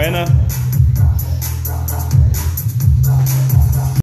Joanna.